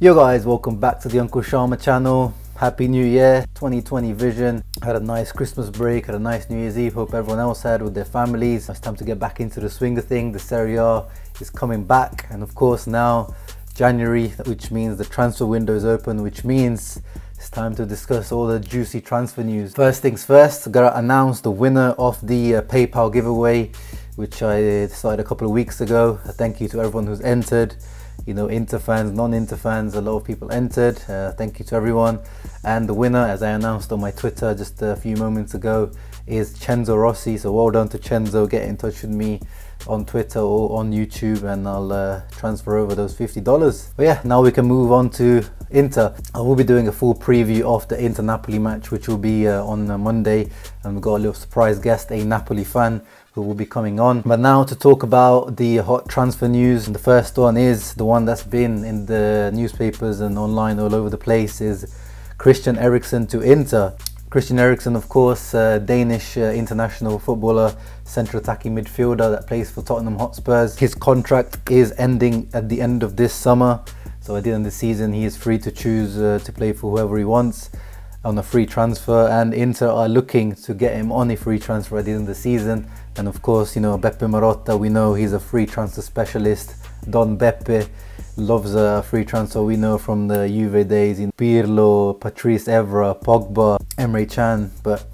Yo guys, welcome back to the Uncle Sharma channel. Happy New Year, 2020 vision. Had a nice Christmas break, had a nice New Year's Eve. Hope everyone else had with their families. It's time to get back into the swing of things. The Serie A is coming back, and of course now January, which means the transfer window is open, which means it's time to discuss all the juicy transfer news. First things first, I'm gonna announce the winner of the PayPal giveaway, which I started a couple of weeks ago. A thank you to everyone who's entered. You know, Inter fans, non-Inter fans, a lot of people entered. Thank you to everyone. And the winner, as I announced on my Twitter just a few moments ago, is Cenzo Rossi. So well done to Cenzo. Get in touch with me on Twitter or on YouTube and I'll transfer over those $50. But yeah, now we can move on to Inter. I will be doing a full preview of the Inter Napoli match, which will be on Monday. And we've got a little surprise guest, a Napoli fan, who will be coming on. But now to talk about the hot transfer news. And the first one is the one that's been in the newspapers and online all over the place, is Christian Eriksen to Inter. Christian Eriksen, of course, Danish international footballer, central attacking midfielder that plays for Tottenham Hotspurs. His contract is ending at the end of this summer. So at the end of the season, he is free to choose to play for whoever he wants on a free transfer, and Inter are looking to get him on a free transfer at the end of the season. And of course, you know, Beppe Marotta, we know he's a free transfer specialist. Don Beppe loves a free transfer, we know from the Juve days, in Pirlo, Patrice Evra, Pogba, Emre Can. But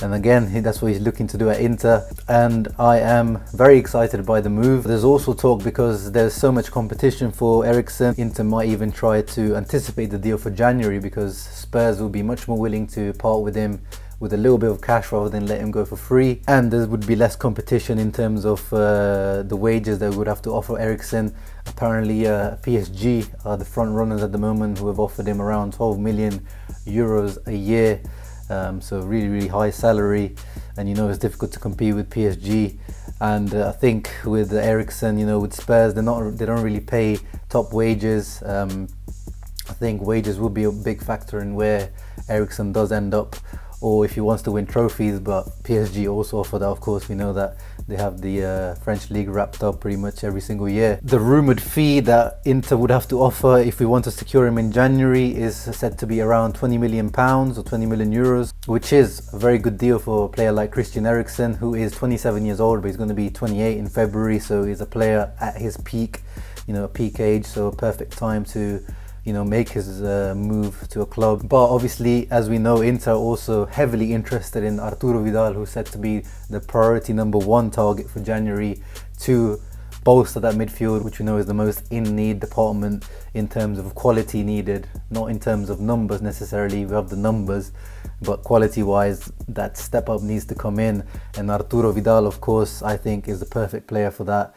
and again, that's what he's looking to do at Inter, and I am very excited by the move. There's also talk, because there's so much competition for Eriksen, Inter might even try to anticipate the deal for January, because Spurs will be much more willing to part with him with a little bit of cash rather than let him go for free. And there would be less competition in terms of the wages that we would have to offer Eriksen. Apparently PSG are the front runners at the moment, who have offered him around 12 million euros a year. So really high salary, and you know it's difficult to compete with PSG. And I think with Eriksen, you know, with Spurs, they don't really pay top wages. I think wages will be a big factor in where Eriksen does end up, or if he wants to win trophies. But PSG also offer that, of course. We know that they have the French league wrapped up pretty much every single year. The rumoured fee that Inter would have to offer if we want to secure him in January is said to be around £20 million or 20 million euros, which is a very good deal for a player like Christian Eriksen, who is 27 years old, but he's going to be 28 in February. So he's a player at his peak, you know, peak age, so a perfect time to, you know, make his move to a club. But obviously, as we know, Inter also heavily interested in Arturo Vidal, who's said to be the priority #1 target for January, to bolster that midfield, which we know is the most in need department in terms of quality needed, not in terms of numbers necessarily. We have the numbers, but quality wise, that step up needs to come in. And Arturo Vidal, of course, I think is the perfect player for that.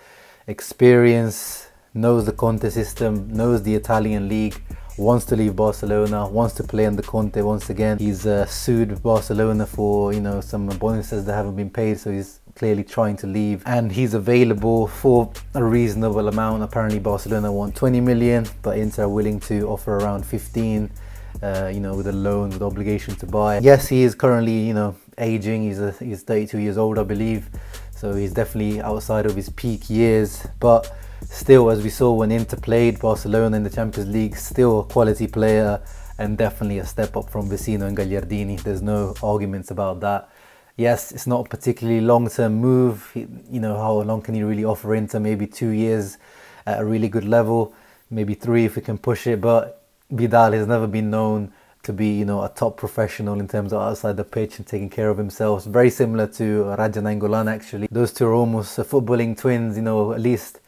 Experience, knows the Conte system, knows the Italian league, wants to leave Barcelona, wants to play under Conte once again. He's sued Barcelona for, you know, some bonuses that haven't been paid, so he's clearly trying to leave. And he's available for a reasonable amount. Apparently Barcelona want 20 million, but Inter are willing to offer around 15, you know, with a loan, with obligation to buy. Yes, he is currently, you know, aging. He's 32 years old, I believe. So he's definitely outside of his peak years, but still, as we saw when Inter played Barcelona in the Champions League, still a quality player, and definitely a step up from Vecino and Gagliardini. There's no arguments about that. Yes, it's not a particularly long-term move. You know, how long can you really offer Inter? Maybe 2 years at a really good level, maybe 3 if we can push it. But Vidal has never been known to be, you know, a top professional in terms of outside the pitch and taking care of himself. It's very similar to Radja Nainggolan, actually. Those two are almost footballing twins, you know, at least.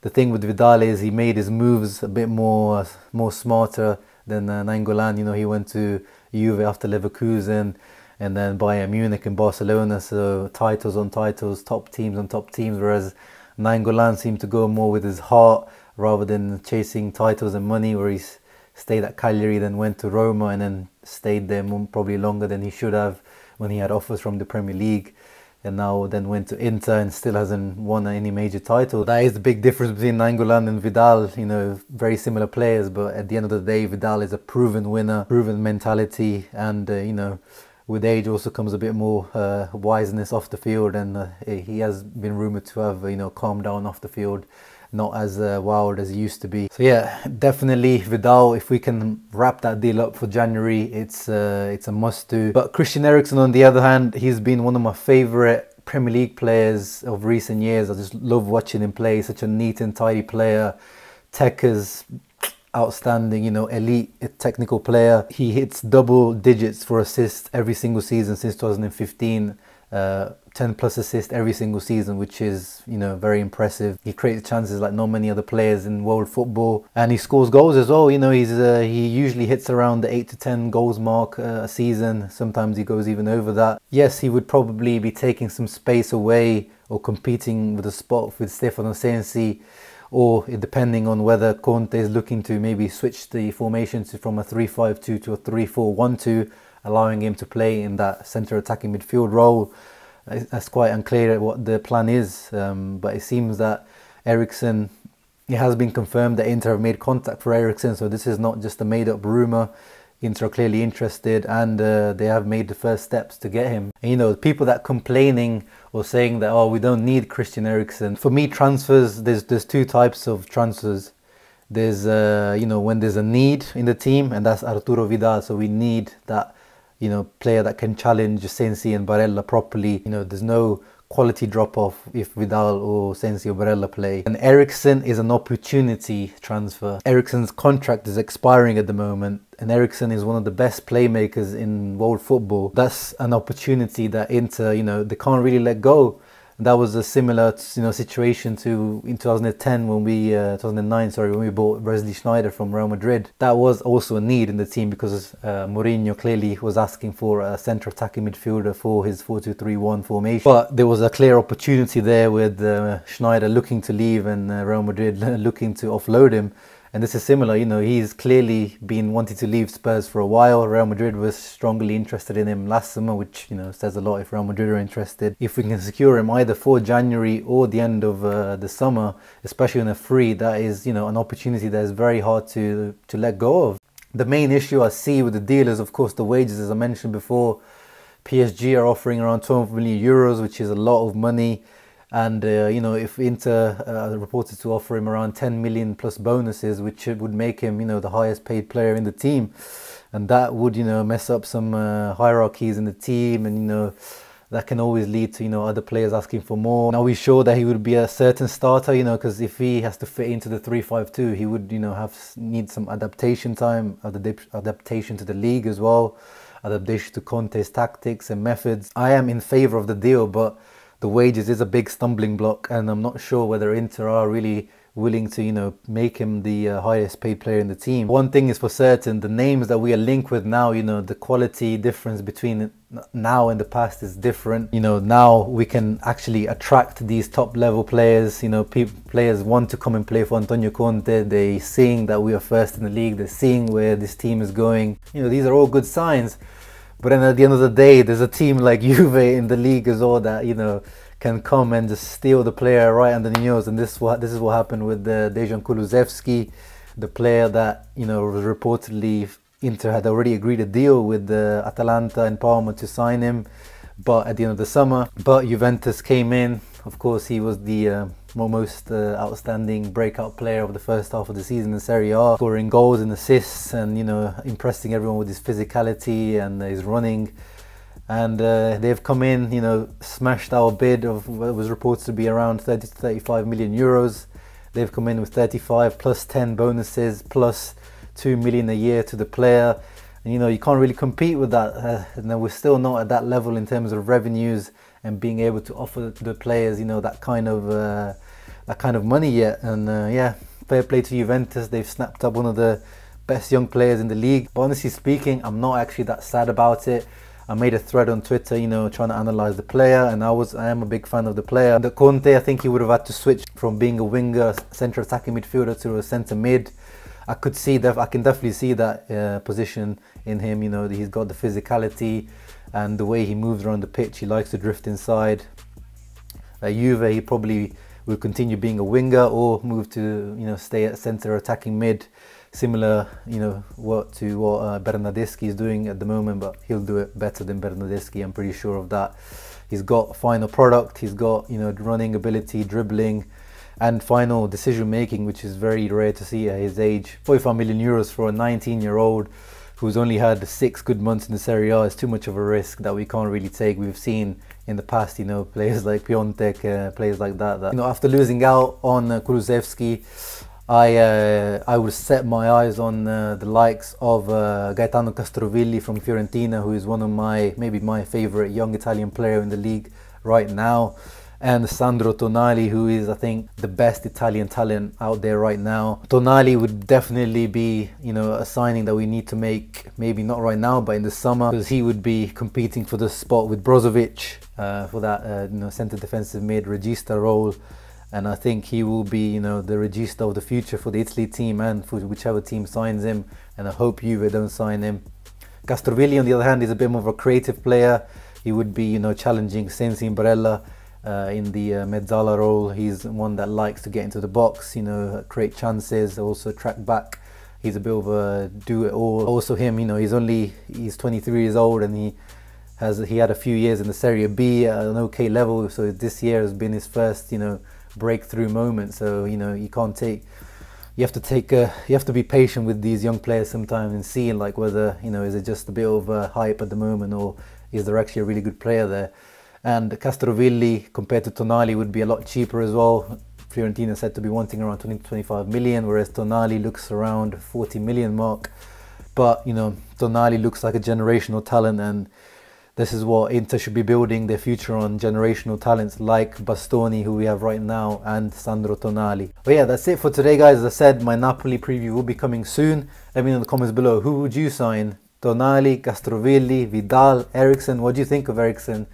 The thing with Vidal is he made his moves a bit more smarter than Nainggolan. You know, he went to Juve after Leverkusen, and then Bayern Munich and Barcelona. So titles on titles, top teams on top teams. Whereas Nainggolan seemed to go more with his heart rather than chasing titles and money. Where he stayed at Cagliari, then went to Roma, and then stayed there probably longer than he should have when he had offers from the Premier League. And now then went to Inter and still hasn't won any major title. That is the big difference between Nainggolan and Vidal. You know, very similar players, but at the end of the day, Vidal is a proven winner, proven mentality, and you know, with age also comes a bit more wiseness off the field, and he has been rumoured to have, you know, calmed down off the field, not as wild as he used to be. So yeah, definitely Vidal, if we can wrap that deal up for January, it's a must do. But Christian Eriksen, on the other hand, he's been one of my favourite Premier League players of recent years. I just love watching him play. He's such a neat and tidy player. Tekka's outstanding, you know, elite technical player. He hits double digits for assists every single season since 2015. 10 plus assists every single season, which is, you know, very impressive. He creates chances like not many other players in world football, and he scores goals as well. You know, he usually hits around the 8 to 10 goals mark a season. Sometimes he goes even over that. Yes, he would probably be taking some space away or competing with a spot with Stefano Sensi, or depending on whether Conte is looking to maybe switch the formation from a 3-5-2 to a 3-4-1-2, allowing him to play in that centre attacking midfield role. That's quite unclear what the plan is, but it seems that Eriksen, it has been confirmed that Inter have made contact for Eriksen, so this is not just a made up rumour. Inter are clearly interested, and they have made the first steps to get him. And, you know, people that complaining or saying that, oh, we don't need Christian Eriksen. For me, transfers, there's two types of transfers. There's, you know, when there's a need in the team, and that's Arturo Vidal, so we need that, you know, player that can challenge Sensi and Barella properly. You know, there's no quality drop-off if Vidal or Sensi or Barella play. And Eriksen is an opportunity transfer. Eriksen's contract is expiring at the moment, and Eriksen is one of the best playmakers in world football. That's an opportunity that Inter, you know, they can't really let go. That was a similar, you know, situation to in 2009 when we bought Wesley Schneider from Real Madrid. That was also a need in the team because Mourinho clearly was asking for a central attacking midfielder for his 4-2-3-1 formation. But there was a clear opportunity there with Schneider looking to leave and Real Madrid looking to offload him. And this is similar, you know, he's clearly been wanting to leave Spurs for a while. Real Madrid was strongly interested in him last summer, which, you know, says a lot if Real Madrid are interested. If we can secure him either for January or the end of the summer, especially on a free, that is, you know, an opportunity that is very hard to let go of. The main issue I see with the deal is, of course, the wages. As I mentioned before, PSG are offering around 12 million euros, which is a lot of money. And, you know, if Inter reported to offer him around 10 million plus bonuses, which would make him, you know, the highest paid player in the team. And that would, you know, mess up some hierarchies in the team. And, you know, that can always lead to, you know, other players asking for more. And are we sure that he would be a certain starter? You know, because if he has to fit into the 3-5-2, he would, you know, need some adaptation time, adaptation to the league as well, adaptation to Conte's tactics and methods. I am in favour of the deal, but the wages is a big stumbling block, and I'm not sure whether Inter are really willing to, you know, make him the highest paid player in the team. One thing is for certain, the names that we are linked with now, you know, the quality difference between now and the past is different. You know, now we can actually attract these top level players. You know, players want to come and play for Antonio Conte. They're seeing that we are first in the league. They're seeing where this team is going. You know, these are all good signs. But then at the end of the day, there's a team like Juve in the league as well that, you know, can come and just steal the player right under the nose. And this is what happened with Dejan Kulusevski, the player that, you know, reportedly Inter had already agreed a deal with Atalanta and Parma to sign him, but at the end of the summer. But Juventus came in. Of course, he was the most outstanding breakout player of the first half of the season in Serie A, scoring goals and assists and, you know, impressing everyone with his physicality and his running. And they've come in, you know, smashed our bid of what was reported to be around 30 to 35 million euros. They've come in with 35 plus 10 bonuses plus 2 million a year to the player. And, you know, you can't really compete with that. And we're still not at that level in terms of revenues and being able to offer the players, you know, that kind of money yet. And yeah, fair play to Juventus. They've snapped up one of the best young players in the league. But honestly speaking, I'm not actually that sad about it. I made a thread on Twitter, you know, trying to analyse the player, and I am a big fan of the player. And Conte, I think he would have had to switch from being a winger, central attacking midfielder to a centre mid. I could see that. I can definitely see that position in him. You know, he's got the physicality and the way he moves around the pitch. He likes to drift inside. Juve, he probably will continue being a winger or move to, stay at centre attacking mid, similar, to what Bernardeschi is doing at the moment, but he'll do it better than Bernardeschi, I'm pretty sure of that. He's got final product, he's got, running ability, dribbling, and final decision making, which is very rare to see at his age. 45 million euros for a 19-year-old who's only had 6 good months in the Serie A is too much of a risk that we can't really take. We've seen in the past, players like Piontek, players like that. After losing out on Kulusevski, I would set my eyes on the likes of Gaetano Castrovilli from Fiorentina, who is one of maybe my favourite young Italian player in the league right now, and Sandro Tonali, who is, I think, the best Italian talent out there right now. Tonali would definitely be, a signing that we need to make, maybe not right now, but in the summer, because he would be competing for the spot with Brozovic for that, centre defensive mid regista role. And I think he will be, the regista of the future for the Italy team and for whichever team signs him. And I hope Juve don't sign him. Castrovilli, on the other hand, is a bit more of a creative player. He would be, challenging Sensi and Barella in the mezzala role. He's one that likes to get into the box, create chances, also track back. He's a bit of a do-it-all. Also him, he's 23 years old, and he had a few years in the Serie B at an okay level. So this year has been his first, breakthrough moment. So, you have to be patient with these young players sometimes and see like whether, is it just a bit of hype at the moment, or is there actually a really good player there? And Castrovilli, compared to Tonali, would be a lot cheaper as well. Fiorentina said to be wanting around 20 to 25 million, whereas Tonali looks around 40 million mark. But, Tonali looks like a generational talent, and this is what Inter should be building their future on, generational talents like Bastoni, who we have right now, and Sandro Tonali. But yeah, that's it for today, guys. As I said, my Napoli preview will be coming soon. Let me know in the comments below, who would you sign? Tonali, Castrovilli, Vidal, Eriksen. What do you think of Eriksen?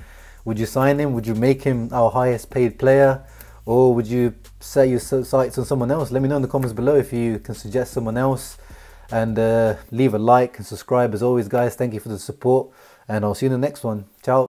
Would you sign him? Would you make him our highest paid player? Or would you set your sights on someone else? Let me know in the comments below if you can suggest someone else. And leave a like and subscribe as always, guys. Thank you for the support. And I'll see you in the next one. Ciao.